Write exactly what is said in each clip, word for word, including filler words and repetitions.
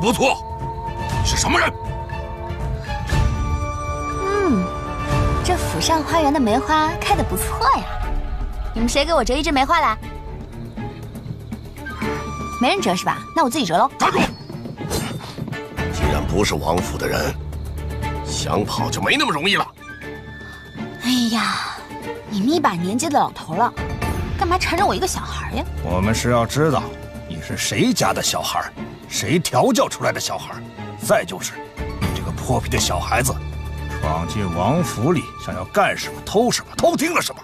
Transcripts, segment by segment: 不错，是什么人？嗯，这府上花园的梅花开得不错呀。你们谁给我折一枝梅花来？没人折是吧？那我自己折喽。站住！既然不是王府的人，想跑就没那么容易了。哎呀，你们一把年纪的老头了，干嘛缠着我一个小孩呀？我们是要知道你是谁家的小孩，谁调教出来的小孩。再就是你这个泼皮的小孩子，闯进王府里想要干什么、偷什么、偷听了什么。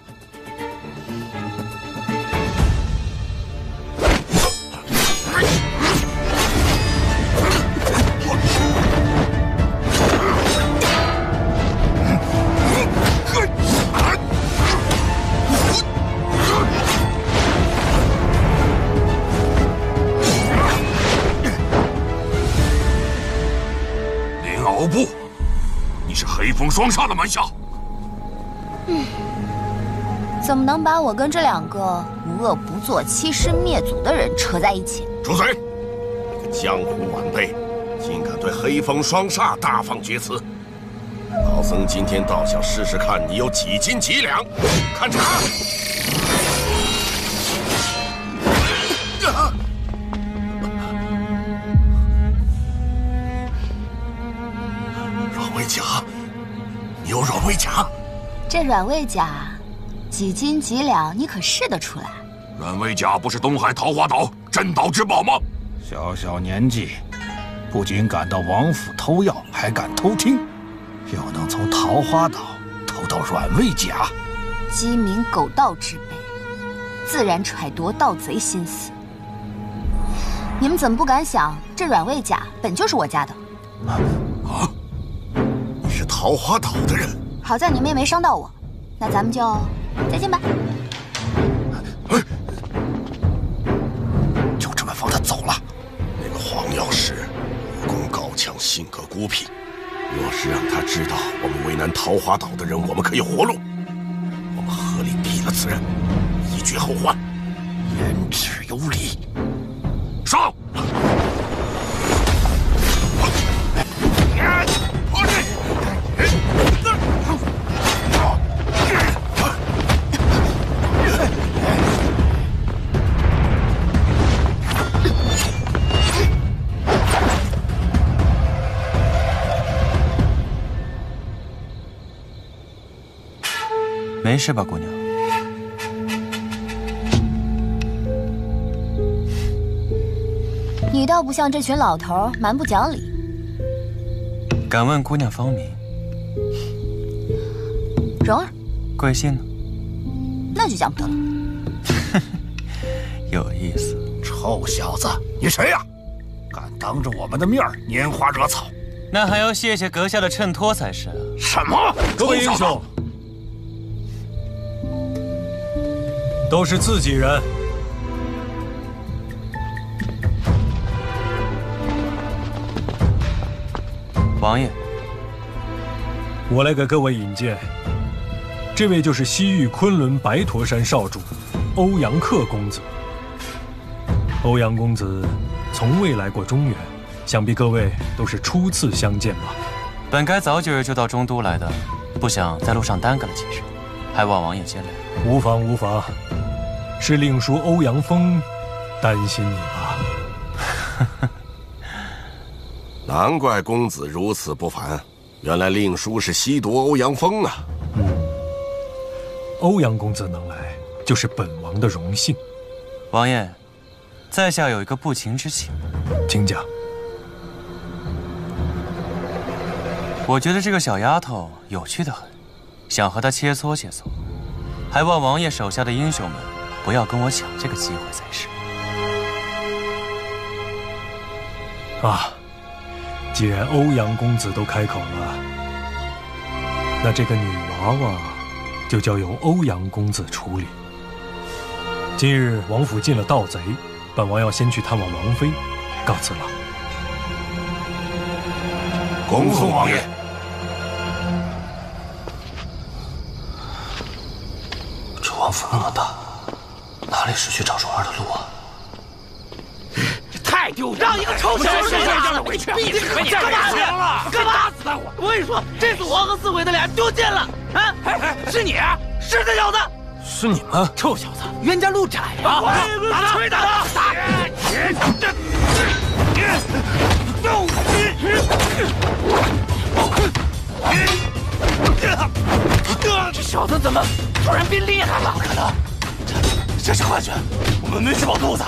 风双煞的门下，嗯，怎么能把我跟这两个无恶不作、欺师灭祖的人扯在一起？住嘴！你个江湖晚辈，竟敢对黑风双煞大放厥词！老僧今天倒想试试看你有几斤几两，看着啊！啊 有软猬甲，这软猬甲几斤几两，你可试得出来？软猬甲不是东海桃花岛镇岛之宝吗？小小年纪，不仅敢到王府偷药，还敢偷听，又能从桃花岛偷到软猬甲，鸡鸣狗盗之辈，自然揣度盗贼心思。你们怎么不敢想，这软猬甲本就是我家的？啊！啊 是桃花岛的人，好在你们也没伤到我，那咱们就再见吧。就这么放他走了？那个黄药师武功高强，性格孤僻，若是让他知道我们为难桃花岛的人，我们可以活路。我们合力毙了此人，以绝后患。言之有理，上！ 没事吧，姑娘？你倒不像这群老头蛮不讲理。敢问姑娘芳名？蓉儿。贵姓呢？那就讲不得了。有意思。臭小子，你谁呀、啊？敢当着我们的面拈花惹草？那还要谢谢阁下的衬托才是啊。什么？各位英雄。 都是自己人，王爷，我来给各位引荐，这位就是西域昆仑白驼山少主欧阳克公子。欧阳公子从未来过中原，想必各位都是初次相见吧？本该早几日就到中都来的，不想在路上耽搁了几日，还望王爷见谅。 无妨无妨，是令叔欧阳锋担心你吧？难怪公子如此不凡，原来令叔是西毒欧阳锋啊！嗯，欧阳公子能来，就是本王的荣幸。王爷，在下有一个不情之请，请讲。我觉得这个小丫头有趣的很，想和她切磋切磋。 还望王爷手下的英雄们不要跟我抢这个机会才是。啊，既然欧阳公子都开口了，那这个女娃娃就交由欧阳公子处理。今日王府进了盗贼，本王要先去探望王妃，告辞了。恭送王爷。 王府那么大，哪里是去找蓉儿的路啊？太太丢人了！让一个臭小子打了回去，闭嘴！你干嘛去了？干嘛打死他！我！我跟你说，这次我和四鬼的脸丢尽了！啊，是你，是这小子，是你们！臭小子，冤家路窄呀！打他！捶打他！打！这这小子怎么突然变厉害了？不可能，这这是幻觉，我们没吃饱肚子。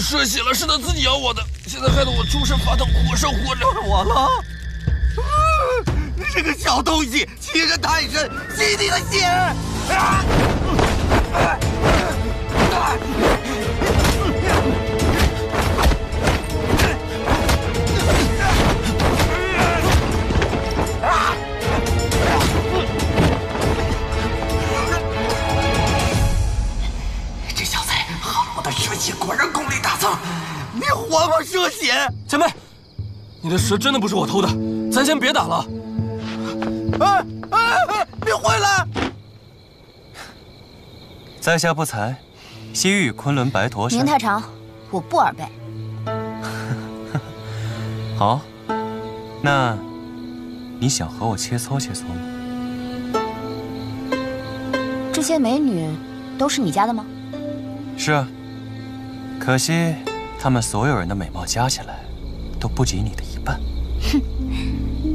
射血了，是他自己咬我的，现在害得我出神发烫，火烧火燎。我了、啊，你这个小东西，欺人太甚，吸你的血！啊啊啊 射血！前辈，你的蛇真的不是我偷的，咱先别打了。哎哎，你回来！在下不才，西域昆仑白驼山。您太长，我不耳背。好，那你想和我切磋切磋吗？这些美女都是你家的吗？是啊，可惜。 他们所有人的美貌加起来，都不及你的一半。哼，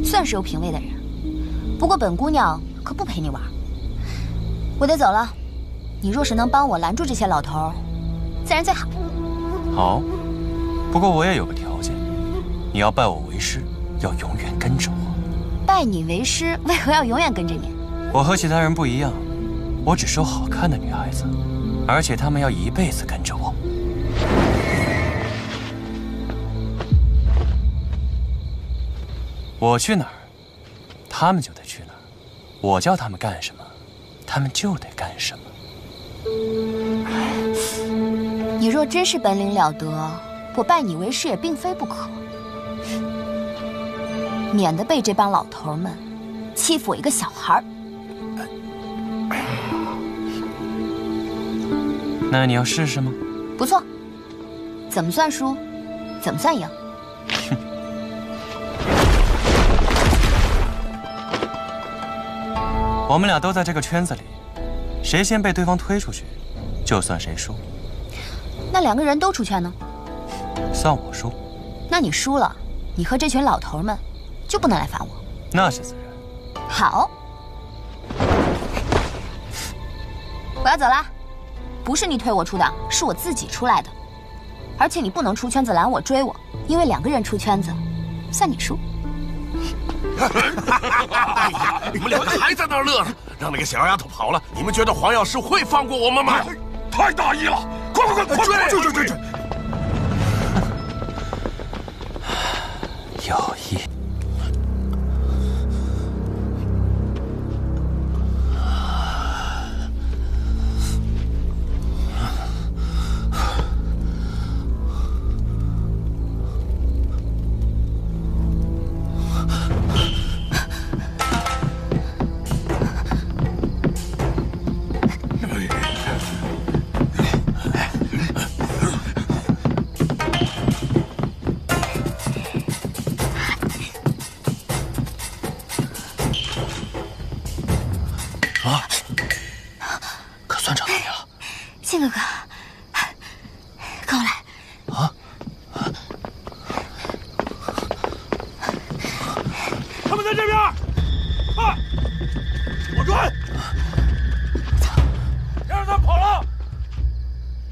算是有品位的人。不过本姑娘可不陪你玩，我得走了。你若是能帮我拦住这些老头，自然最好。好，不过我也有个条件，你要拜我为师，要永远跟着我。拜你为师，为何要永远跟着你？我和其他人不一样，我只收好看的女孩子，而且她们要一辈子跟着我。 我去哪儿，他们就得去哪儿；我叫他们干什么，他们就得干什么。你若真是本领了得，我拜你为师也并非不可，免得被这帮老头们欺负我一个小孩儿。那你要试试吗？不错，怎么算输，怎么算赢。 我们俩都在这个圈子里，谁先被对方推出去，就算谁输。那两个人都出圈呢？算我输。那你输了，你和这群老头们就不能来烦我。那是自然。好，我要走了。不是你推我出的，是我自己出来的。而且你不能出圈子拦我追我，因为两个人出圈子，算你输。 哎呀，你们两个还在那儿乐呢，让那个小丫头跑了。你们觉得黄药师会放过我们吗？太大意了！快快快，追追追追追！有意。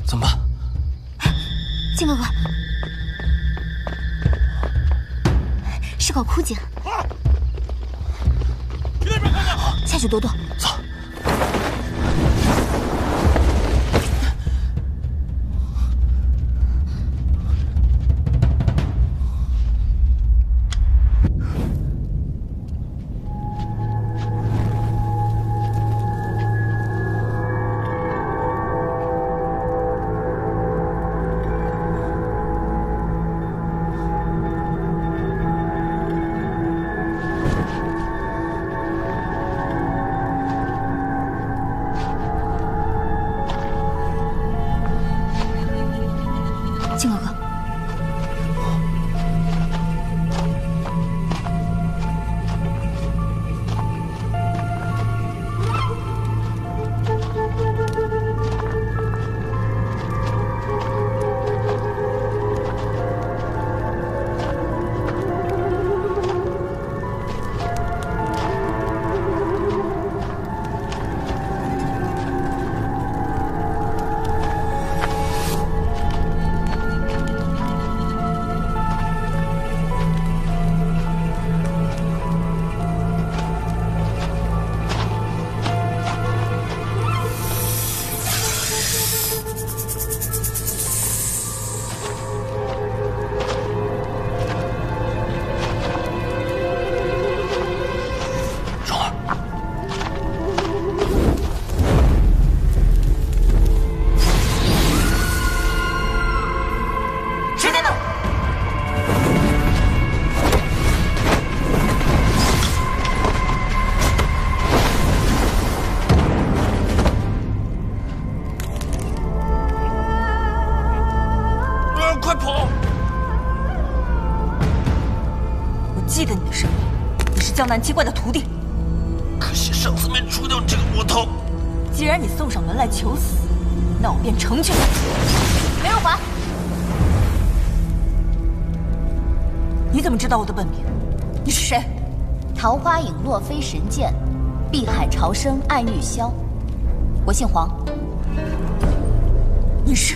怎么办？哎，金伯伯，是搞枯井。去那边看看。下去躲躲。走。 江南七怪的徒弟，可惜上次没除掉这个魔头。既然你送上门来求死，那我便成全你。梅若华，你怎么知道我的本名？你是谁？桃花影落飞神剑，碧海潮生暗玉箫。我姓黄。你是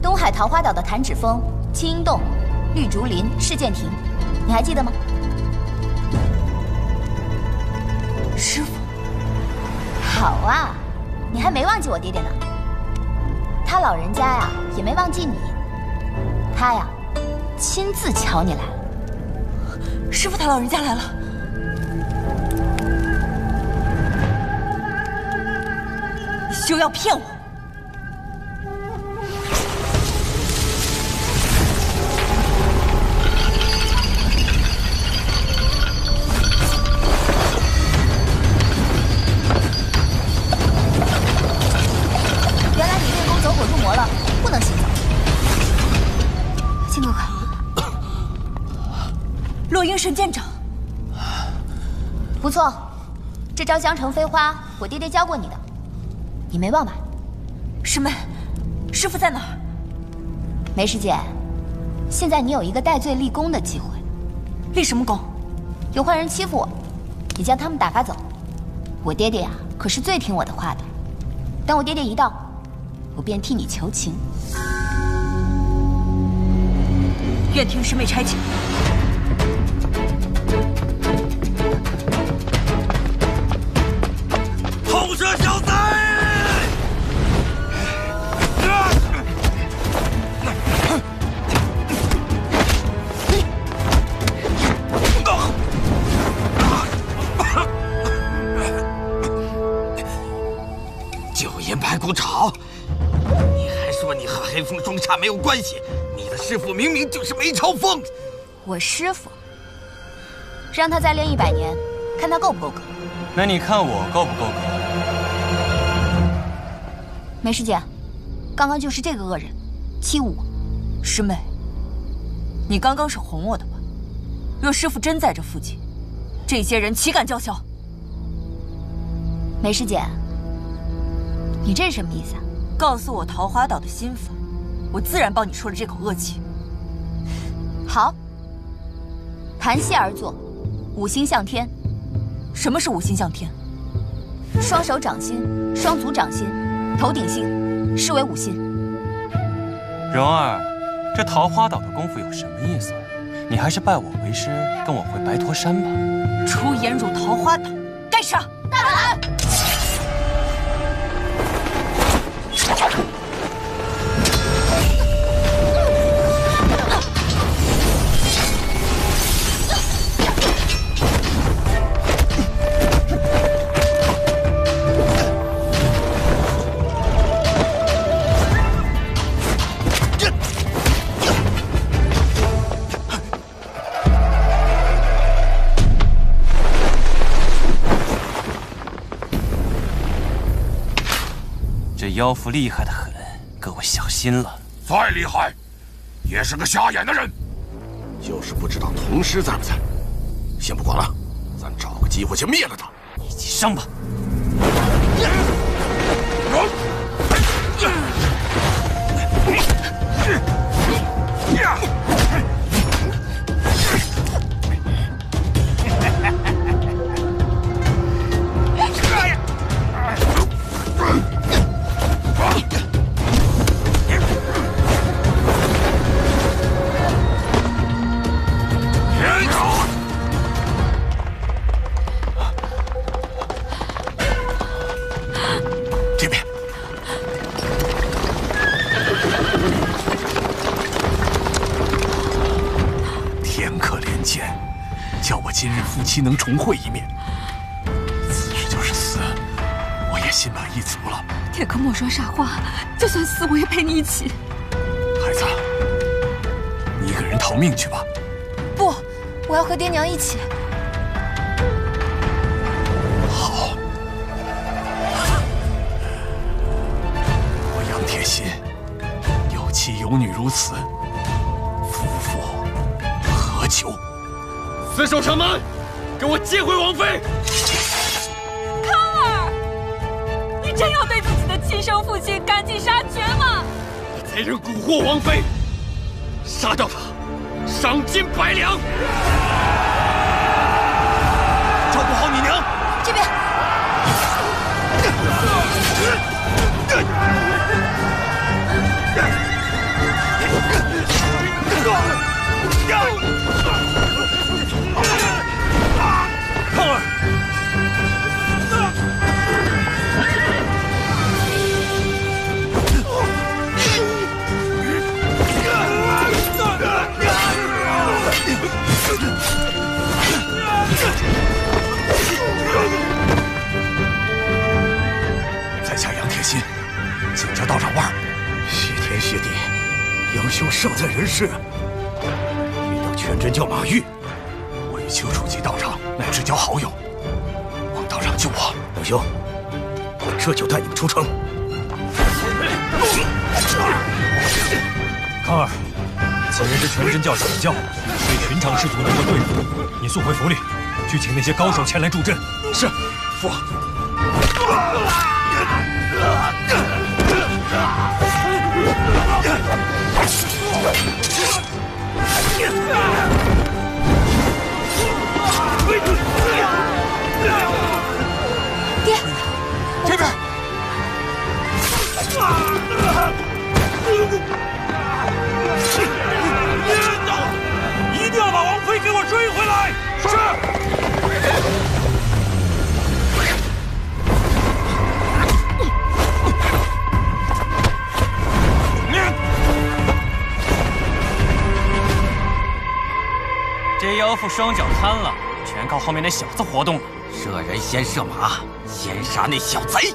东海桃花岛的弹指峰、青樱洞、绿竹林、世剑亭，你还记得吗？ 师傅，好啊，你还没忘记我爹爹呢。他老人家呀，也没忘记你。他呀，亲自瞧你来了。师傅，他老人家来了。你休要骗我！ 神剑掌，不错，这招江城飞花，我爹爹教过你的，你没忘吧？师妹，师傅在哪儿？梅师姐，现在你有一个戴罪立功的机会。立什么功？有坏人欺负我，你将他们打发走。我爹爹呀、啊，可是最听我的话的。当我爹爹一到，我便替你求情。愿听师妹差遣。 黑风中煞没有关系，你的师傅明明就是梅超风。我师傅，让他再练一百年，看他够不够格。那你看我够不够格？梅师姐，刚刚就是这个恶人欺侮我。师妹，你刚刚是哄我的吧？若师傅真在这附近，这些人岂敢叫嚣？梅师姐，你这是什么意思啊？告诉我桃花岛的心法。 我自然帮你出了这口恶气。好，盘膝而坐，五心向天。什么是五心向天？双手掌心，双足掌心，头顶心，是为五心。蓉儿，这桃花岛的功夫有什么意思？你还是拜我为师，跟我回白驼山吧。出言辱桃花岛，该杀！大胆！妖符厉害的很，各位小心了。再厉害，也是个瞎眼的人。就是不知道童师在不在。先不管了，咱找个机会去灭了他。一起上吧。既能重会一面，死就是死，我也心满意足了。铁哥莫说傻话，就算死我也陪你一起。孩子，你一个人逃命去吧。不，我要和爹娘一起。好，我杨铁心有妻有女如此，夫复何求？死守城门！ 给我接回王妃！康儿，你真要对自己的亲生父亲赶尽杀绝吗？贼人蛊惑王妃，杀掉他，赏金百两。照顾好你娘。这边。康儿，在下杨铁心，锦州道长腕儿。谢天谢地，杨兄尚在人世。遇到全真教马玉，我与丘处机道长 乃至交好友，望道长救我。杨兄，我这就带你们出城。康儿，此人是全真教掌教，对寻常士卒能够对付，你速回府里，去请那些高手前来助阵。是，父王。爹，这边。一定要把王妃给我追回来！是。 这妖妇双脚瘫了，全靠后面那小子活动了。射人先射马，先杀那小贼。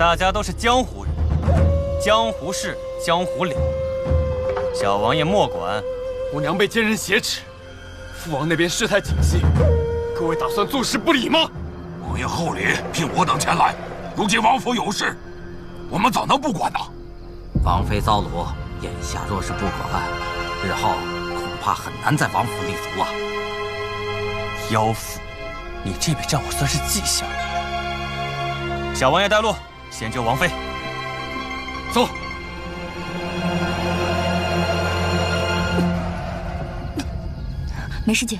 大家都是江湖人，江湖事，江湖了。小王爷莫管。我娘被奸人挟持，父王那边事态紧急，各位打算坐视不理吗？王爷厚礼聘我等前来，如今王府有事，我们怎能不管呢？王妃遭掳，眼下若是不管，日后恐怕很难在王府立足啊。妖妇，你这笔账我算是记下了。小王爷带路，先救王妃。走。 没事情。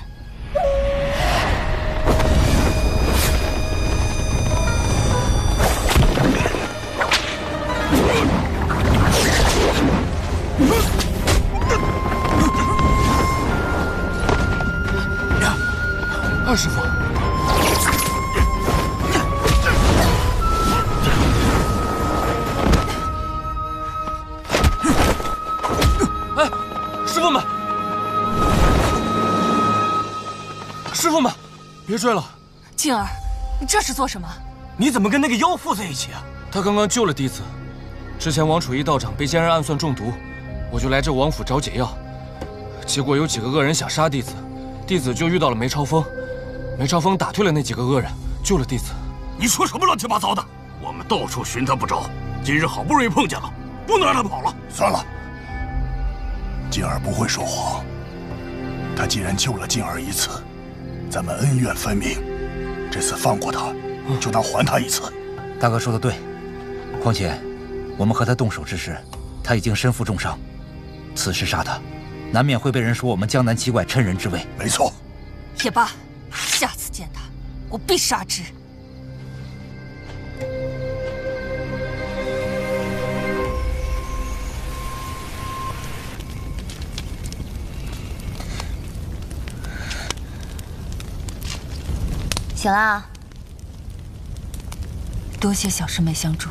二师傅，哎，师傅们！ 师傅们，别追了！静儿，你这是做什么？你怎么跟那个妖妇在一起啊？她刚刚救了弟子。之前王楚一道长被奸人暗算中毒，我就来这王府找解药，结果有几个恶人想杀弟子，弟子就遇到了梅超风。梅超风打退了那几个恶人，救了弟子。你说什么乱七八糟的？我们到处寻他不着，今日好不容易碰见了，不能让他跑了。算了，静儿不会说谎。他既然救了静儿一次。 咱们恩怨分明，这次放过他，就当还他一次。嗯、大哥说的对，况且我们和他动手之时，他已经身负重伤，此时杀他，难免会被人说我们江南七怪趁人之危。没错，也罢，下次见他，我必杀之。醒啦！多谢小师妹相助。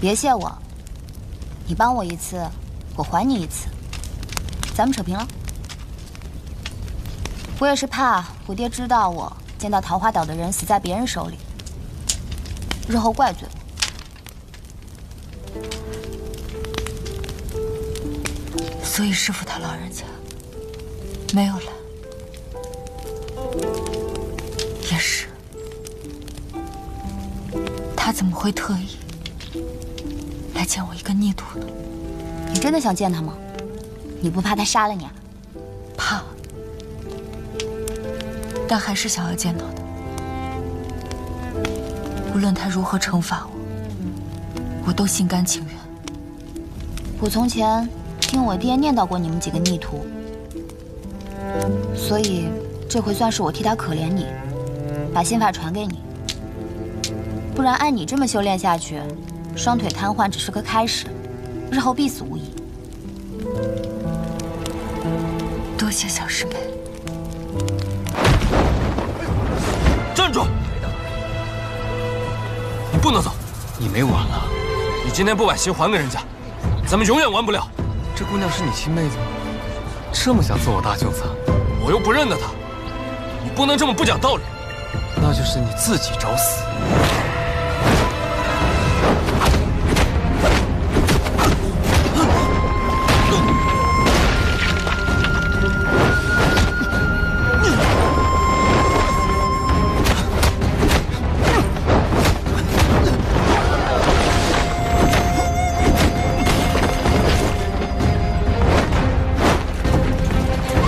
别谢我，你帮我一次，我还你一次，咱们扯平了。我也是怕我爹知道我见到桃花岛的人死在别人手里，日后怪罪我。所以师父他老人家没有来。 也是，他怎么会特意来见我一个逆徒呢？你真的想见他吗？你不怕他杀了你啊？怕，但还是想要见到他。无论他如何惩罚我，我都心甘情愿。我从前听我爹念叨过你们几个逆徒，所以这回算是我替他可怜你。 把心法传给你，不然按你这么修炼下去，双腿瘫痪只是个开始，日后必死无疑。多谢小师妹。站住！你不能走，你没完了！你今天不把鞋还给人家，咱们永远完不了。这姑娘是你亲妹子，这么想做我大舅子，我又不认得她，你不能这么不讲道理。 那就是你自己找死！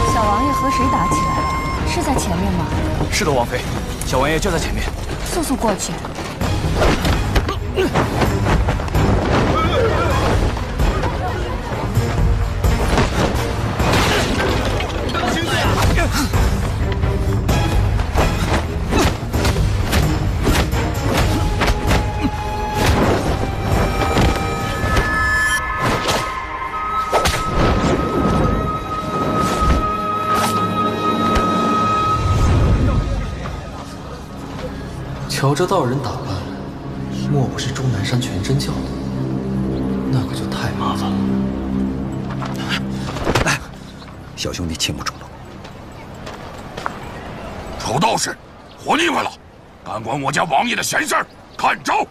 小王爷和谁打起来了？是在前面吗？是的，王妃。 小王爷就在前面，速速过去。瞧这道人打扮，莫不是终南山全真教的？那可就太麻烦了。来，小兄弟切莫冲动。臭道士，活腻歪了，敢管我家王爷的闲事儿，看招！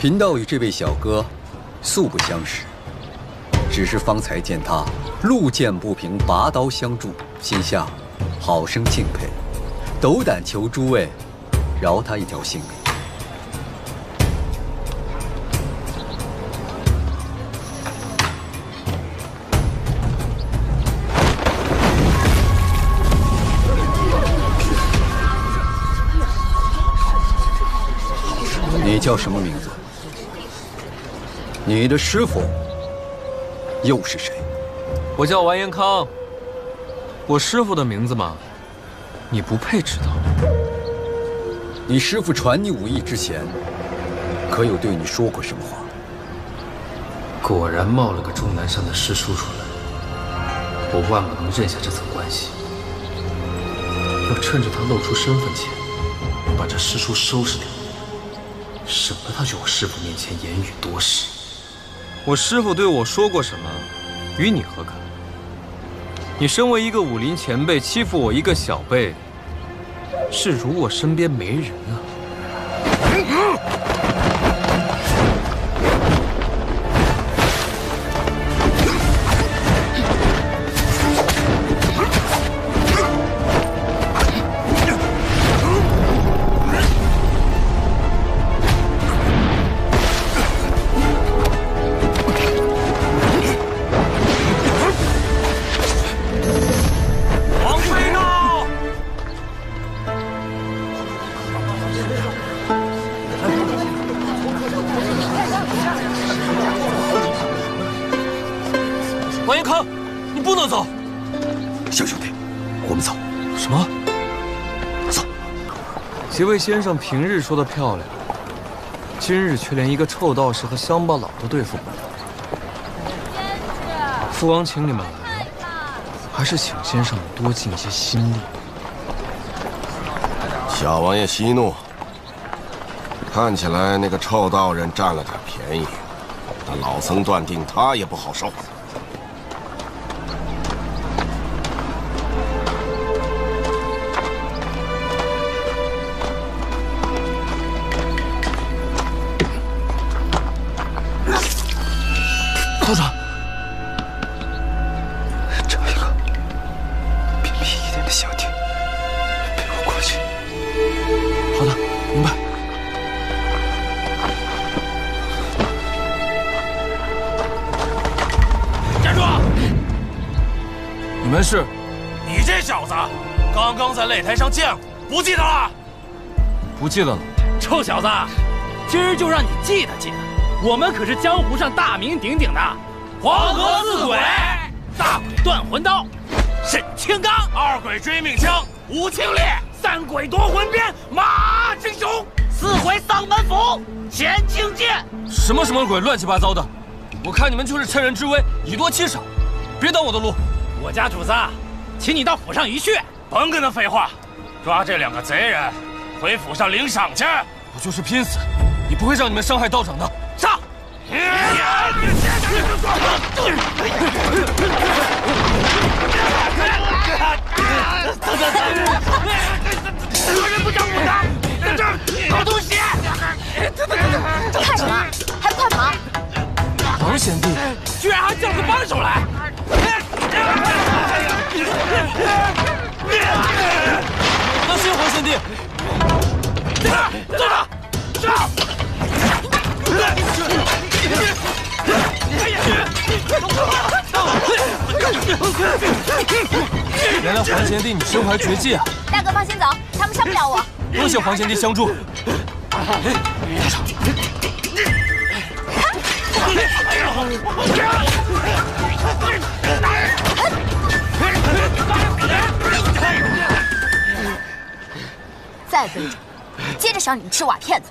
贫道与这位小哥素不相识，只是方才见他路见不平拔刀相助，心下好生敬佩，斗胆求诸位饶他一条性命。 你叫什么名字？你的师傅又是谁？我叫完颜康。我师傅的名字嘛，你不配知道。你师傅传你武艺之前，可有对你说过什么话？果然冒了个终南山的师叔出来，我万不能认下这层关系。要趁着他露出身份前，把这师叔收拾掉。 省得他去我师傅面前言语多事。我师傅对我说过什么，与你何干？你身为一个武林前辈，欺负我一个小辈，是如我身边没人啊！一位先生平日说的漂亮，今日却连一个臭道士和乡巴佬都对付不了。父王请你们来，还是请先生多尽一些心力。小王爷息怒，看起来那个臭道人占了点便宜，但老僧断定他也不好受。 嫂子，找一个偏僻一点的小店，陪我过去。好的，明白。站住！你们是？你这小子，刚刚在擂台上见过，不记得了？不记得了。臭小子，今儿就让你记得记得。 我们可是江湖上大名鼎鼎的黄河四鬼，大鬼断魂刀，沈青罡；二鬼追命枪，吴清烈；三鬼夺魂鞭，马青雄；四鬼丧门符，钱清剑。什么什么鬼，乱七八糟的！我看你们就是趁人之危，以多欺少，别挡我的路。我家主子，请你到府上一叙。甭跟他废话，抓这两个贼人，回府上领赏去。我就是拼死，也不会让你们伤害道长的。 上！做人不长不长，在这儿搞东西！看什么？还不快跑！王贤弟，居然还叫个帮手来！当心王贤弟！坐着，上！ 原来黄贤弟你身怀绝技啊！大哥放心走，他们伤不了我。多谢黄贤弟相助。大嫂，再跟着，接着赏你们吃瓦片子。